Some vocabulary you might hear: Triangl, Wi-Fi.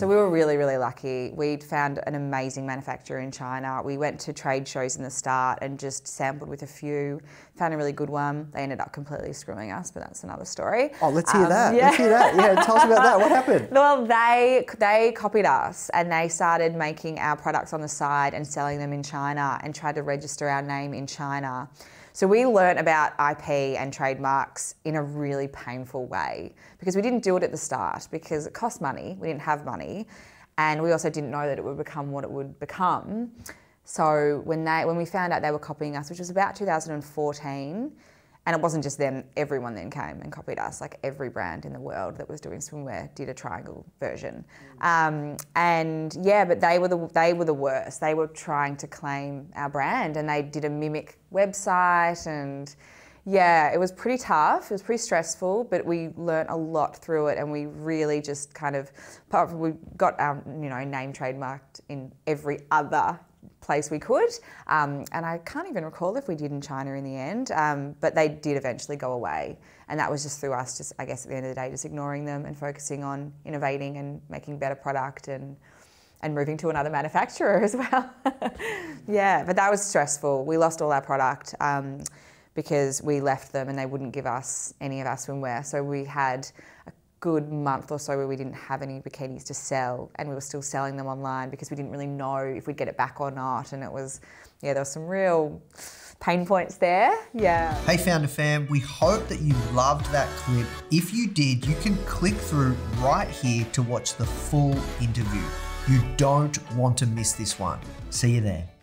So we were really, really lucky. We'd found an amazing manufacturer in China. We went to trade shows in the start and just sampled with a few, found a really good one. They ended up completely screwing us, but that's another story. Oh, let's hear that. Yeah. Let's hear that. Yeah, tell us about that. What happened? Well, they copied us and they started making our products on the side and selling them in China and tried to register our name in China. So we learnt about IP and trademarks in a really painful way because we didn't do it at the start because it cost money, we didn't have money, and we also didn't know that it would become what it would become. So when we found out they were copying us, which was about 2014, and it wasn't just them, everyone then came and copied us, like every brand in the world that was doing swimwear did a Triangl version. And yeah, but they were the worst. They were trying to claim our brand and they did a mimic website, and yeah, it was pretty tough. It was pretty stressful, but we learnt a lot through it, and we really just kind of, we got our name trademarked in every other place we could, and I can't even recall if we did in China in the end, but they did eventually go away, and that was just through us just, I guess at the end of the day, just ignoring them and focusing on innovating and making better product and moving to another manufacturer as well. Yeah, but that was stressful. We lost all our product because we left them and they wouldn't give us any of our swimwear, so we had a good month or so where we didn't have any bikinis to sell, and we were still selling them online because we didn't really know if we'd get it back or not, and it was, yeah, there was some real pain points there, yeah. Hey Founder Fam, we hope that you loved that clip. If you did, you can click through right here to watch the full interview. You don't want to miss this one. See you there.